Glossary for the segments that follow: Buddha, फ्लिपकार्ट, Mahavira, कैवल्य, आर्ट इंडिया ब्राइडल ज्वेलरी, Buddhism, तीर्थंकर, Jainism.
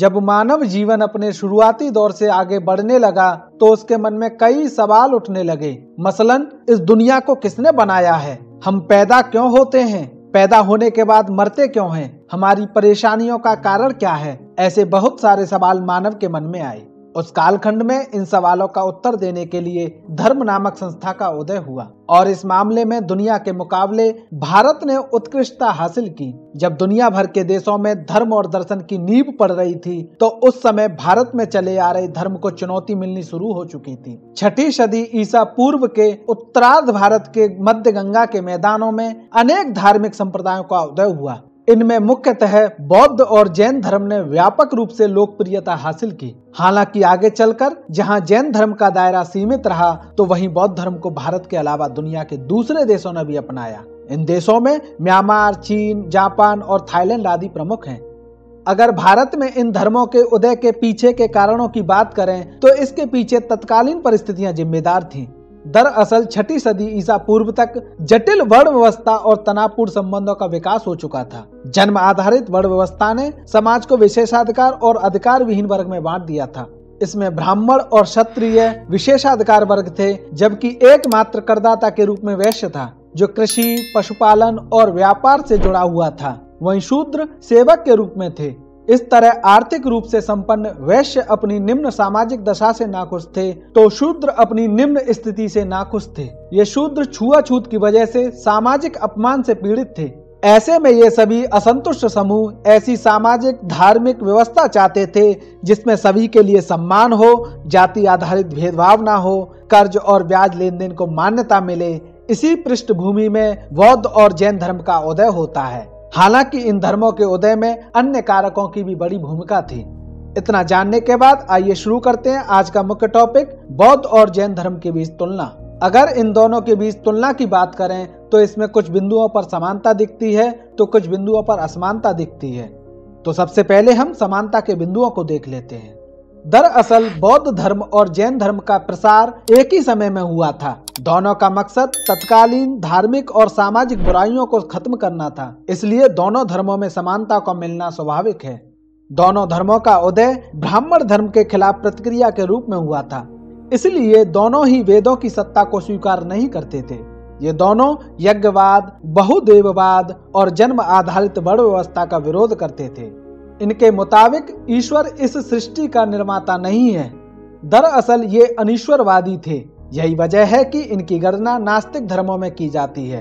जब मानव जीवन अपने शुरुआती दौर से आगे बढ़ने लगा तो उसके मन में कई सवाल उठने लगे। मसलन, इस दुनिया को किसने बनाया है? हम पैदा क्यों होते हैं? पैदा होने के बाद मरते क्यों हैं? हमारी परेशानियों का कारण क्या है? ऐसे बहुत सारे सवाल मानव के मन में आए। उस कालखंड में इन सवालों का उत्तर देने के लिए धर्म नामक संस्था का उदय हुआ और इस मामले में दुनिया के मुकाबले भारत ने उत्कृष्टता हासिल की। जब दुनिया भर के देशों में धर्म और दर्शन की नींव पड़ रही थी तो उस समय भारत में चले आ रहे धर्म को चुनौती मिलनी शुरू हो चुकी थी। 6ठी सदी ईसा पूर्व के उत्तरार्ध भारत के मध्य गंगा के मैदानों में अनेक धार्मिक संप्रदायों का उदय हुआ। इनमें मुख्यतः बौद्ध और जैन धर्म ने व्यापक रूप से लोकप्रियता हासिल की। हालांकि आगे चलकर जहां जैन धर्म का दायरा सीमित रहा तो वहीं बौद्ध धर्म को भारत के अलावा दुनिया के दूसरे देशों ने भी अपनाया। इन देशों में म्यांमार, चीन, जापान और थाईलैंड आदि प्रमुख हैं। अगर भारत में इन धर्मों के उदय के पीछे के कारणों की बात करें तो इसके पीछे तत्कालीन परिस्थितियाँ जिम्मेदार थी। दरअसल 6ठी सदी ईसा पूर्व तक जटिल वर्ण व्यवस्था और तनावपूर्ण संबंधों का विकास हो चुका था। जन्म आधारित वर्ण व्यवस्था ने समाज को विशेषाधिकार और अधिकार विहीन वर्ग में बांट दिया था। इसमें ब्राह्मण और क्षत्रिय विशेषाधिकार वर्ग थे, जबकि एकमात्र करदाता के रूप में वैश्य था, जो कृषि, पशुपालन और व्यापार से जुड़ा हुआ था। वहीं शूद्र सेवक के रूप में थे। इस तरह आर्थिक रूप से संपन्न वैश्य अपनी निम्न सामाजिक दशा से नाखुश थे तो शूद्र अपनी निम्न स्थिति से नाखुश थे। ये शूद्र छुआछूत की वजह से सामाजिक अपमान से पीड़ित थे। ऐसे में ये सभी असंतुष्ट समूह ऐसी सामाजिक धार्मिक व्यवस्था चाहते थे जिसमें सभी के लिए सम्मान हो, जाति आधारित भेदभाव ना हो, कर्ज और ब्याज लेन देन को मान्यता मिले। इसी पृष्ठभूमि में बौद्ध और जैन धर्म का उदय होता है। हालांकि इन धर्मों के उदय में अन्य कारकों की भी बड़ी भूमिका थी। इतना जानने के बाद आइए शुरू करते हैं आज का मुख्य टॉपिक, बौद्ध और जैन धर्म के बीच तुलना। अगर इन दोनों के बीच तुलना की बात करें तो इसमें कुछ बिंदुओं पर समानता दिखती है तो कुछ बिंदुओं पर असमानता दिखती है। तो सबसे पहले हम समानता के बिंदुओं को देख लेते हैं। दरअसल बौद्ध धर्म और जैन धर्म का प्रसार एक ही समय में हुआ था। दोनों का मकसद तत्कालीन धार्मिक और सामाजिक बुराइयों को खत्म करना था, इसलिए दोनों धर्मों में समानता का मिलना स्वाभाविक है। दोनों धर्मों का उदय ब्राह्मण धर्म के खिलाफ प्रतिक्रिया के रूप में हुआ था, इसलिए दोनों ही वेदों की सत्ता को स्वीकार नहीं करते थे। ये दोनों यज्ञवाद, बहुदेववाद और जन्म आधारित वर्ण व्यवस्था का विरोध करते थे। इनके मुताबिक ईश्वर इस सृष्टि का निर्माता नहीं है। दरअसल ये अनीश्वरवादी थे। यही वजह है कि इनकी गणना नास्तिक धर्मों में की जाती है।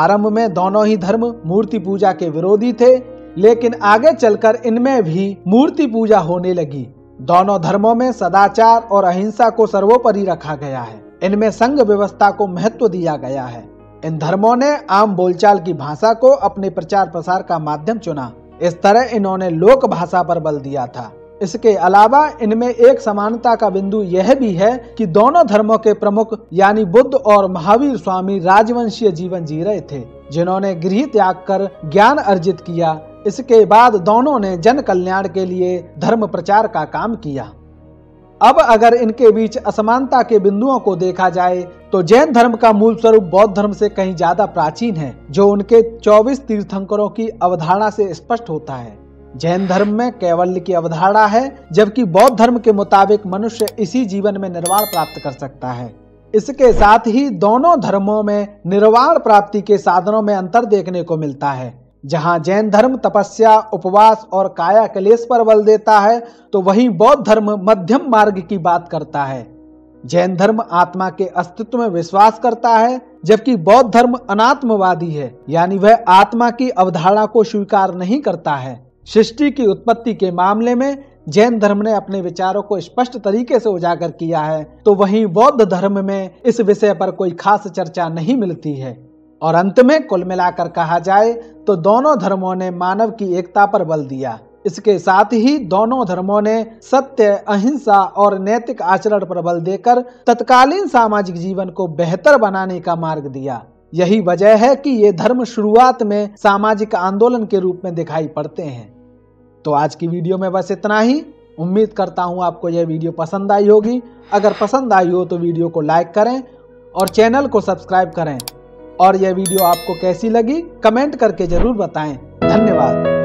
आरंभ में दोनों ही धर्म मूर्ति पूजा के विरोधी थे, लेकिन आगे चलकर इनमें भी मूर्ति पूजा होने लगी। दोनों धर्मों में सदाचार और अहिंसा को सर्वोपरि रखा गया है। इनमें संघ व्यवस्था को महत्व दिया गया है। इन धर्मों ने आम बोलचाल की भाषा को अपने प्रचार प्रसार का माध्यम चुना। इस तरह इन्होंने लोक भाषा पर बल दिया था। इसके अलावा इनमें एक समानता का बिंदु यह भी है कि दोनों धर्मों के प्रमुख यानी बुद्ध और महावीर स्वामी राजवंशीय जीवन जी रहे थे, जिन्होंने गृह त्याग कर ज्ञान अर्जित किया। इसके बाद दोनों ने जन कल्याण के लिए धर्म प्रचार का काम किया। अब अगर इनके बीच असमानता के बिंदुओं को देखा जाए तो जैन धर्म का मूल स्वरूप बौद्ध धर्म से कहीं ज्यादा प्राचीन है, जो उनके 24 तीर्थंकरों की अवधारणा से स्पष्ट होता है। जैन धर्म में कैवल्य की अवधारणा है, जबकि बौद्ध धर्म के मुताबिक मनुष्य इसी जीवन में निर्वाण प्राप्त कर सकता है। इसके साथ ही दोनों धर्मों में निर्वाण प्राप्ति के साधनों में अंतर देखने को मिलता है। जहाँ जैन धर्म तपस्या, उपवास और काया कलेश पर बल देता है, तो वहीं बौद्ध धर्म मध्यम मार्ग की बात करता है। जैन धर्म आत्मा के अस्तित्व में विश्वास करता है, जबकि बौद्ध धर्म अनात्मवादी है, यानी वह आत्मा की अवधारणा को स्वीकार नहीं करता है। सृष्टि की उत्पत्ति के मामले में जैन धर्म ने अपने विचारों को स्पष्ट तरीके से उजागर किया है, तो वहीं बौद्ध धर्म में इस विषय पर कोई खास चर्चा नहीं मिलती है। और अंत में कुल मिलाकर कहा जाए तो दोनों धर्मों ने मानव की एकता पर बल दिया। इसके साथ ही दोनों धर्मों ने सत्य, अहिंसा और नैतिक आचरण पर बल देकर तत्कालीन सामाजिक जीवन को बेहतर बनाने का मार्ग दिया। यही वजह है कि ये धर्म शुरुआत में सामाजिक आंदोलन के रूप में दिखाई पड़ते हैं। तो आज की वीडियो में बस इतना ही। उम्मीद करता हूँ आपको यह वीडियो पसंद आई होगी। अगर पसंद आई हो तो वीडियो को लाइक करें और चैनल को सब्सक्राइब करें। और यह वीडियो आपको कैसी लगी कमेंट करके जरूर बताएं। धन्यवाद।